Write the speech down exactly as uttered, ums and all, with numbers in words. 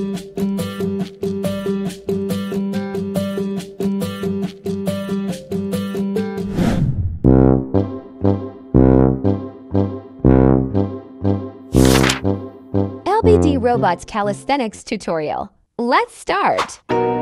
L B D Robots Calisthenics Tutorial. Let's start!